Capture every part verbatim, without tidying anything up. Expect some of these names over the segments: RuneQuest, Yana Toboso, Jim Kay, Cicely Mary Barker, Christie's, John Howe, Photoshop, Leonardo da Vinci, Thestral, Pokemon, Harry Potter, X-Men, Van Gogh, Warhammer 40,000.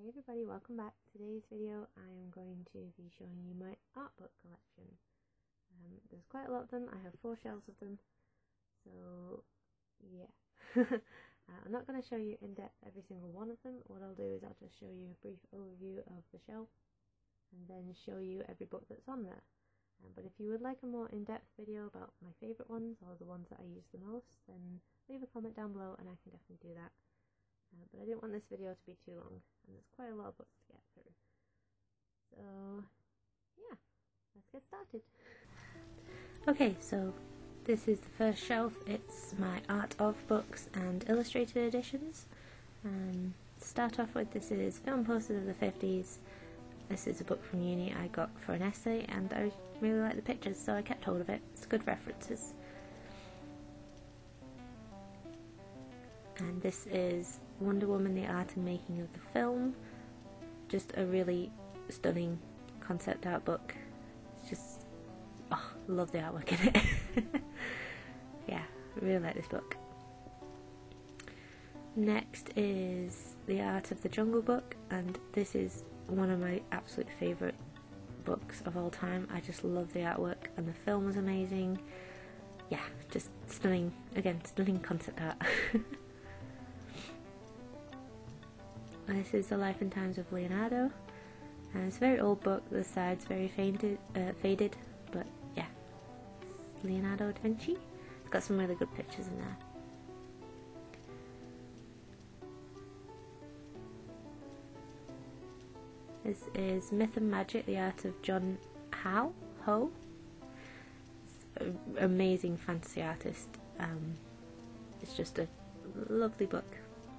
Hey everybody, welcome back. Today's video I am going to be showing you my art book collection. Um, there's quite a lot of them. I have four shelves of them, so yeah. uh, I'm not going to show you in depth every single one of them. What I'll do is I'll just show you a brief overview of the shelf and then show you every book that's on there. Um, but if you would like a more in-depth video about my favourite ones or the ones that I use the most, then leave a comment down below and I can definitely do that. Uh, but I didn't want this video to be too long, and there's quite a lot of books to get through. So, yeah, let's get started. Okay, so this is the first shelf. It's my Art of books and illustrated editions. Um, to start off with, this is Film Posters of the fifties. This is a book from uni I got for an essay, and I really like the pictures, so I kept hold of it. It's good references. And this is Wonder Woman, the art and making of the film. Just a really stunning concept art book. It's just, oh, love the artwork in it. Yeah, I really like this book. Next is The Art of the Jungle book, and this is one of my absolute favourite books of all time. I just love the artwork, and the film was amazing. Yeah, just stunning, again, stunning concept art. This is The Life and Times of Leonardo, and it's a very old book. The side's very fainted, uh, faded, but yeah, Leonardo da Vinci. It's got some really good pictures in there. This is Myth and Magic, the art of John Howe. Ho. An amazing fantasy artist. Um, it's just a lovely book.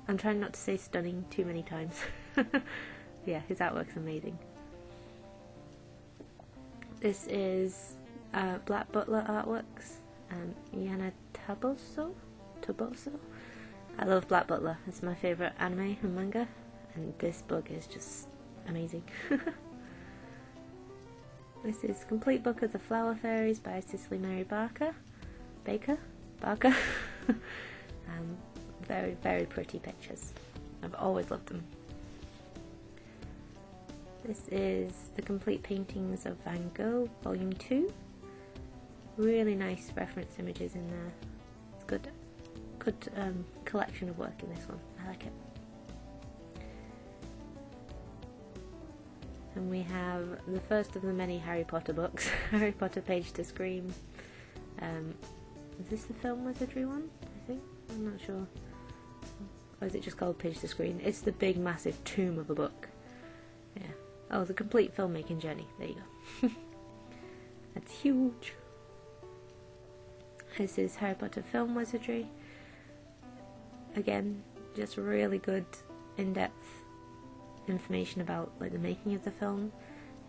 I'm trying not to say stunning too many times. Yeah, his artwork's amazing. This is uh, Black Butler Artworks, um, Yana Toboso. Toboso. I love Black Butler. It's my favourite anime and manga, and this book is just amazing. This is Complete Book of the Flower Fairies by Cicely Mary Barker. Baker? Barker? um, Very, very pretty pictures. I've always loved them. This is The Complete Paintings of Van Gogh, Volume two. Really nice reference images in there. It's good, good um, collection of work in this one. I like it. And we have the first of the many Harry Potter books. Harry Potter Page to Scream. Um, is this the film wizardry one? I think? I'm not sure. Or is it just called Page to Screen? It's the big massive tome of a book. Yeah. Oh, The Complete Filmmaking Journey. There you go. That's huge. This is Harry Potter Film Wizardry. Again, just really good in-depth information about like the making of the film,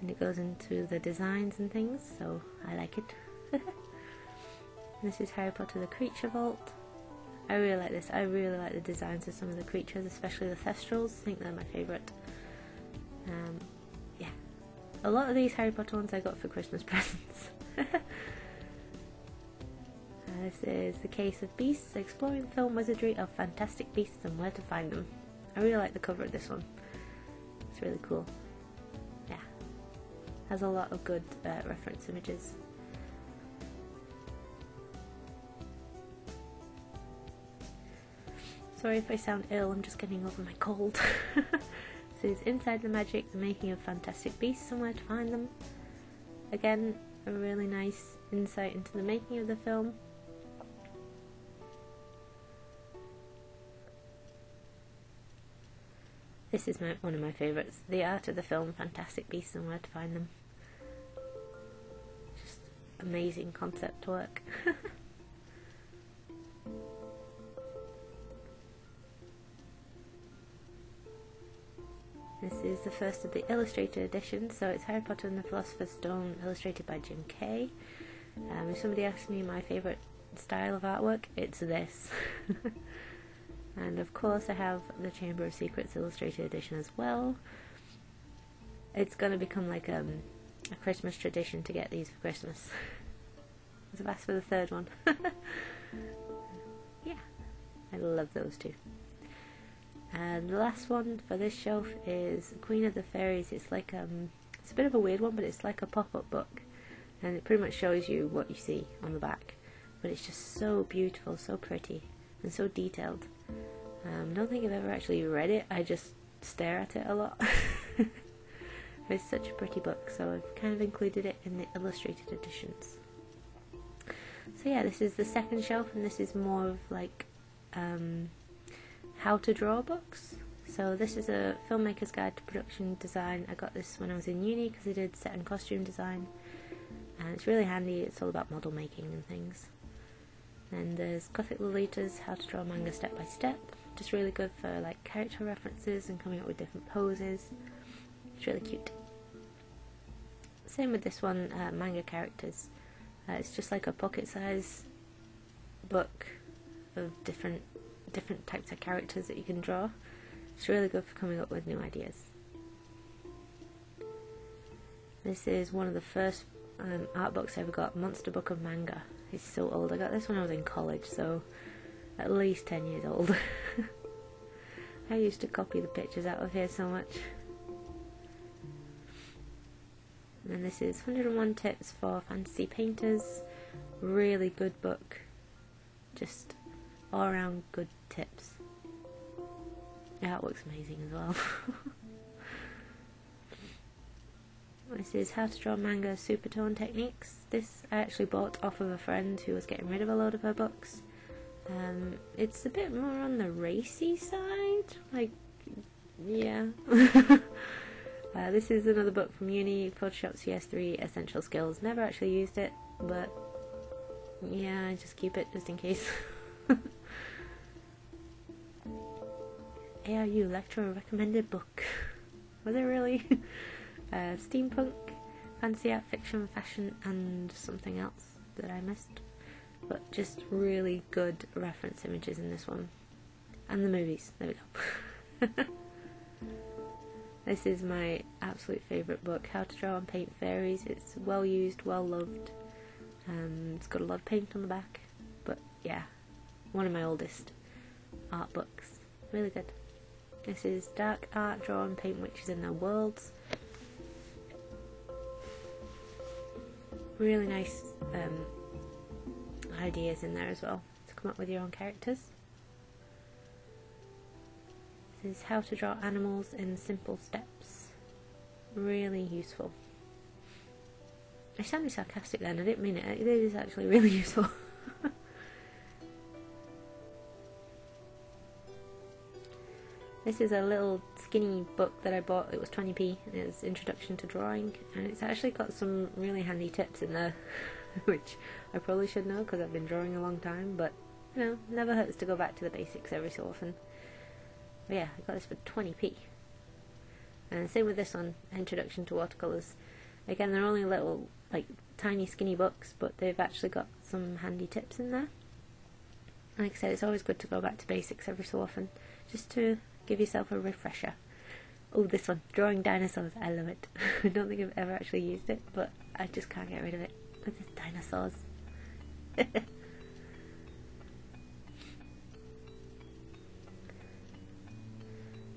and it goes into the designs and things, so I like it. This is Harry Potter The Creature Vault. I really like this. I really like the designs of some of the creatures, especially the Thestrals. I think they're my favourite. Um, yeah. A lot of these Harry Potter ones I got for Christmas presents. This is The Case of Beasts, exploring the film wizardry of fantastic beasts and where to find them. I really like the cover of this one. It's really cool. Yeah. Has a lot of good uh, reference images. Sorry if I sound ill, I'm just getting over my cold. This is Inside the Magic, the making of fantastic beasts, somewhere to find them. Again, a really nice insight into the making of the film. This is my, one of my favourites, the art of the film, fantastic beasts and where to find them. Just amazing concept work. This is the first of the illustrated editions, so it's Harry Potter and the Philosopher's Stone, illustrated by Jim Kay. Um, if somebody asks me my favourite style of artwork, it's this. And of course I have the Chamber of Secrets illustrated edition as well. It's going to become like um, a Christmas tradition to get these for Christmas. I've asked for the third one. Yeah, I love those two. And the last one for this shelf is Queen of the Fairies. It's like um, it's a bit of a weird one, but it's like a pop-up book, and it pretty much shows you what you see on the back. But it's just so beautiful, so pretty, and so detailed. Um, I don't think I've ever actually read it. I just stare at it a lot. It's such a pretty book, so I've kind of included it in the illustrated editions. So yeah, this is the second shelf, and this is more of like um, how to draw books. So this is a filmmaker's guide to production design. I got this when I was in uni because I did set and costume design, and it's really handy. It's all about model making and things. Then there's Gothic Lolita's How to Draw Manga Step by Step, just really good for like character references and coming up with different poses. It's really cute. Same with this one, uh, Manga Characters. Uh, it's just like a pocket-size book of different different types of characters that you can draw. It's really good for coming up with new ideas. This is one of the first um, art books I ever got, Monster Book of Manga. It's so old. I got this when I was in college, so at least ten years old. I used to copy the pictures out of here so much. And this is one hundred and one Tips for Fantasy Painters. Really good book. Just all around good tips. Yeah, it looks amazing as well. This is How to Draw Manga Supertone Techniques. This I actually bought off of a friend who was getting rid of a load of her books. Um, it's a bit more on the racy side. Like, yeah. Uh, this is another book from uni, Photoshop C S three Essential Skills. Never actually used it, but yeah, I just keep it just in case. A R U Lecturer Recommended Book. Was it really? uh, Steampunk, Fancy Art Fiction, Fashion, and something else that I missed. But just really good reference images in this one. And the movies. There we go. This is my absolute favourite book, How to Draw and Paint Fairies. It's well used, well loved. Um, it's got a lot of paint on the back, but yeah, one of my oldest art books. Really good. This is Dark Art, Draw and Paint Witches in Their Worlds. Really nice um, ideas in there as well to come up with your own characters. Is How to Draw Animals in Simple Steps. Really useful. I sounded sarcastic then, I didn't mean it. It is actually really useful. This is a little skinny book that I bought. It was twenty p and it's Introduction to Drawing, and it's actually got some really handy tips in there which I probably should know because I've been drawing a long time, but you know, never hurts to go back to the basics every so often. Yeah, I got this for twenty p. And same with this one, Introduction to Watercolours. Again, they're only little, like, tiny skinny books, but they've actually got some handy tips in there. Like I said, it's always good to go back to basics every so often, just to give yourself a refresher. Oh, this one, Drawing Dinosaurs, I love it. I don't think I've ever actually used it, but I just can't get rid of it. Look at the dinosaurs.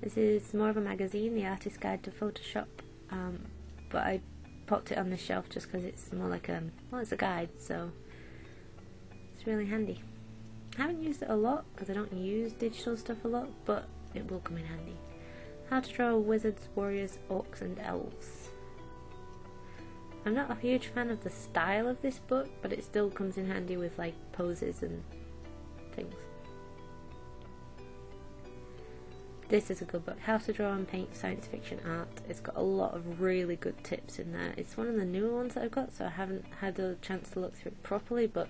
This is more of a magazine, The Artist's Guide to Photoshop, um, but I popped it on the shelf just because it's more like a, well, it's a guide, so it's really handy. I haven't used it a lot because I don't use digital stuff a lot, but it will come in handy. How to Draw Wizards, Warriors, Orcs and Elves. I'm not a huge fan of the style of this book, but it still comes in handy with like poses and things. This is a good book, How to Draw and Paint Science Fiction Art. It's got a lot of really good tips in there. It's one of the newer ones that I've got, so I haven't had a chance to look through it properly, but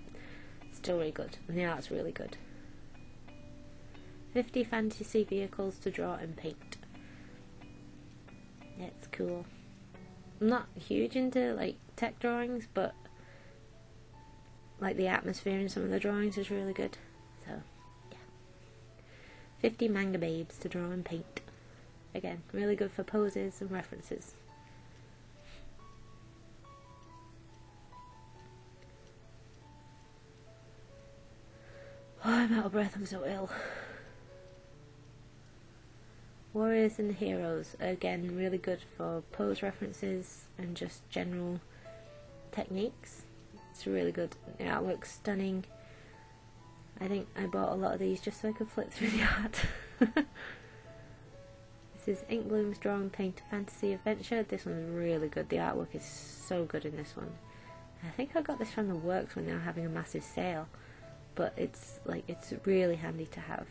it's still really good, and the art's really good. fifty Fantasy Vehicles to Draw and Paint. That's cool. I'm not huge into, like, tech drawings, but, like, the atmosphere in some of the drawings is really good, so... fifty Manga Babes to Draw and Paint. Again, really good for poses and references. Oh, I'm out of breath, I'm so ill. Warriors and Heroes, again, really good for pose references and just general techniques. It's really good. The art looks stunning. I think I bought a lot of these just so I could flip through the art. This is Inkbloom's Drawing Paint Fantasy Adventure. This one's really good. The artwork is so good in this one. I think I got this from the works when they were having a massive sale, but it's like it's really handy to have.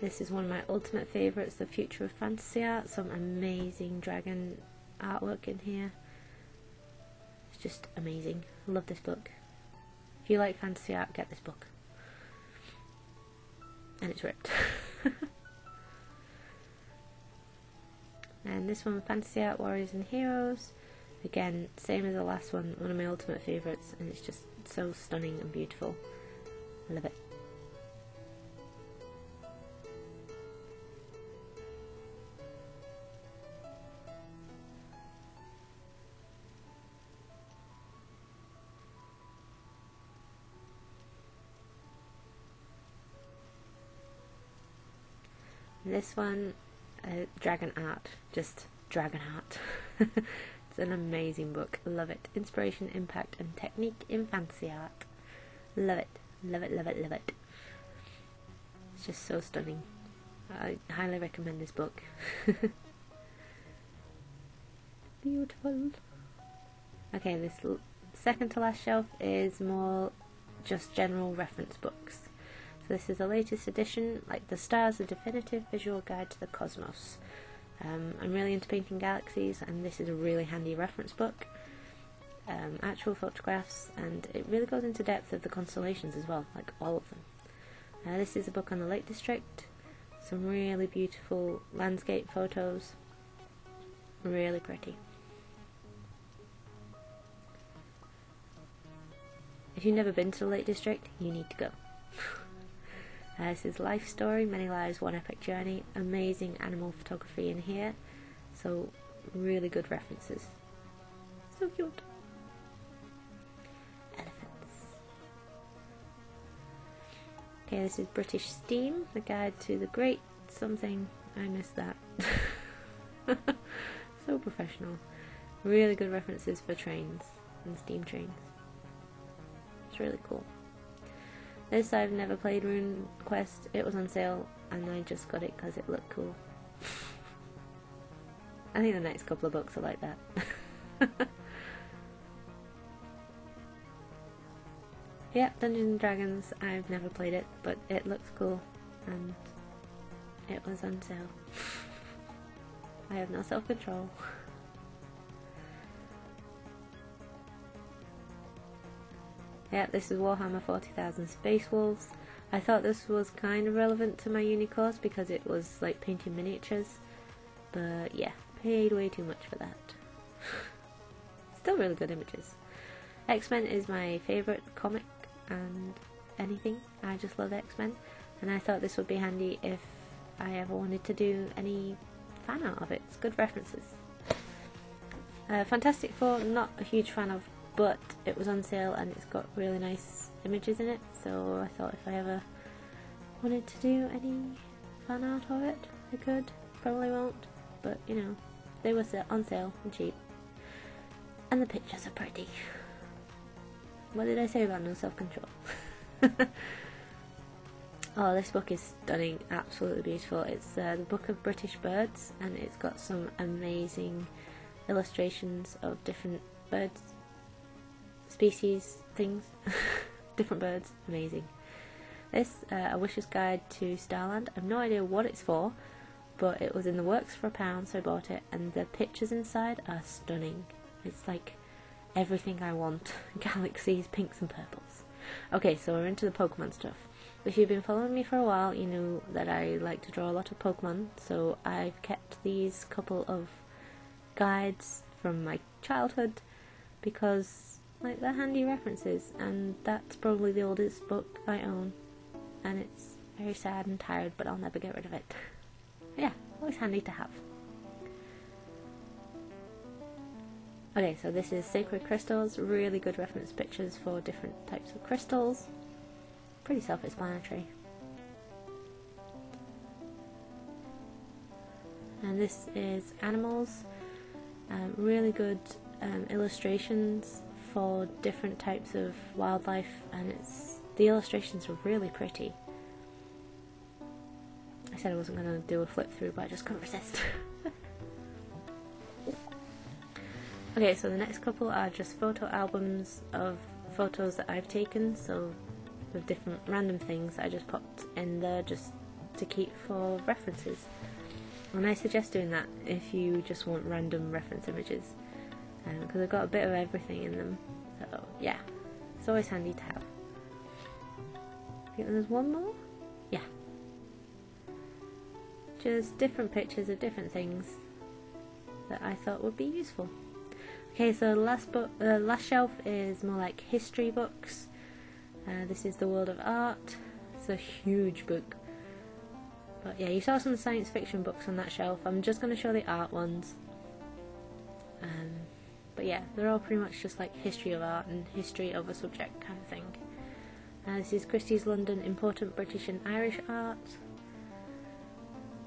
This is one of my ultimate favourites, The Future of Fantasy Art. Some amazing dragon artwork in here. It's just amazing. I love this book. If you like fantasy art, get this book. And it's ripped. And this one, Fantasy Art Warriors and Heroes, again, same as the last one, one of my ultimate favourites, and it's just so stunning and beautiful. I love it. This one, uh, Dragon Art, just Dragon Art. It's an amazing book, love it. Inspiration, Impact and Technique in Fantasy Art. Love it, love it, love it, love it. It's just so stunning. I highly recommend this book. Beautiful. Okay, this l second to last shelf is more just general reference books. So this is the latest edition, like The Stars, A Definitive Visual Guide to the Cosmos. Um, I'm really into painting galaxies, and this is a really handy reference book. Um, actual photographs, and it really goes into depth of the constellations as well, like all of them. Uh, this is a book on the Lake District, some really beautiful landscape photos, really pretty. If you've never been to the Lake District, you need to go. Uh, this is Life Story, Many Lives, One Epic Journey. Amazing animal photography in here, so really good references. So cute. Elephants. Okay, this is British Steam, The Guide to the Great Something. I missed that. So professional. Really good references for trains and steam trains. It's really cool. This, I've never played RuneQuest, it was on sale and I just got it because it looked cool. I think the next couple of books are like that. Yeah, Dungeons and Dragons, I've never played it, but it looks cool and it was on sale. I have no self-control. Yeah, this is Warhammer forty thousand Space Wolves. I thought this was kind of relevant to my uni course because it was like painting miniatures, but yeah, paid way too much for that. Still really good images. X-Men is my favourite comic and anything. I just love X-Men, and I thought this would be handy if I ever wanted to do any fan art of it. It's good references. Uh, Fantastic Four, not a huge fan of, but it was on sale and it's got really nice images in it, so I thought if I ever wanted to do any fan art of it, I could. Probably won't, but you know, they were on sale and cheap. And the pictures are pretty. What did I say about no self-control? Oh, this book is stunning, absolutely beautiful. It's uh, the Book of British Birds, and it's got some amazing illustrations of different birds. Species, things, different birds, amazing. This, uh, A Wisher's Guide to Starland. I have no idea what it's for, but it was in the works for a pound, so I bought it, and the pictures inside are stunning. It's like everything I want. Galaxies, pinks and purples. Okay, so we're into the Pokemon stuff. If you've been following me for a while, you know that I like to draw a lot of Pokemon, so I've kept these couple of guides from my childhood because like they're handy references, and that's probably the oldest book I own, and it's very sad and tired, but I'll never get rid of it. Yeah, always handy to have. Okay, so this is Sacred Crystals, really good reference pictures for different types of crystals. Pretty self-explanatory. And this is animals, um, really good um, illustrations for different types of wildlife, and it's the illustrations are really pretty. I said I wasn't going to do a flip through, but I just couldn't resist. Okay, so the next couple are just photo albums of photos that I've taken, so with different random things I just popped in there just to keep for references. And I suggest doing that if you just want random reference images, because um, I've got a bit of everything in them, so yeah, it's always handy to have. I think there's one more? Yeah. Just different pictures of different things that I thought would be useful. Okay, so the last, book, uh, last shelf is more like history books. Uh, this is The World of Art. It's a huge book. But yeah, you saw some science fiction books on that shelf. I'm just going to show the art ones. Um, but yeah, they're all pretty much just like history of art and history of a subject kind of thing. Uh, this is Christie's London, Important British and Irish Art.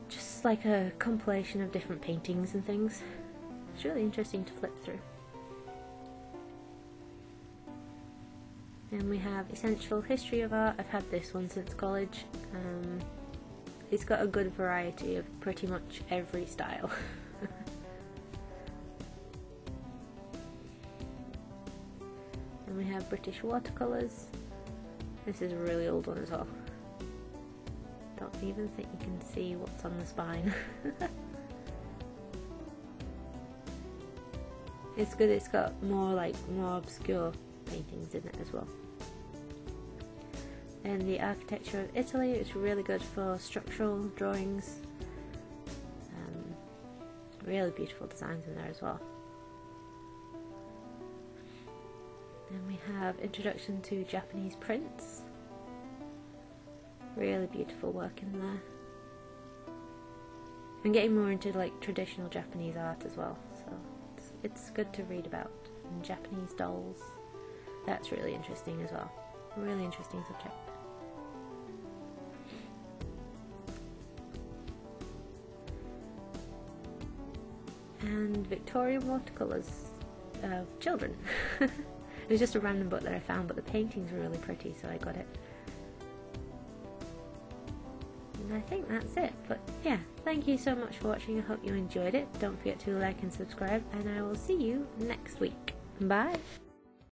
Just like a compilation of different paintings and things. It's really interesting to flip through. And we have Essential History of Art. I've had this one since college. Um, It's got a good variety of pretty much every style. And we have British watercolours. This is a really old one as well. Don't even think you can see what's on the spine. It's good, it's got more like more obscure paintings in it as well. And the architecture of Italy, it's really good for structural drawings. Um, really beautiful designs in there as well. Then we have Introduction to Japanese Prints. Really beautiful work in there. I'm getting more into like traditional Japanese art as well, so it's, it's good to read about. And Japanese dolls, that's really interesting as well. Really interesting subject. And Victorian watercolours of children. It was just a random book that I found, but the paintings were really pretty, so I got it. And I think that's it, but yeah, thank you so much for watching. I hope you enjoyed it. Don't forget to like and subscribe, and I will see you next week. Bye!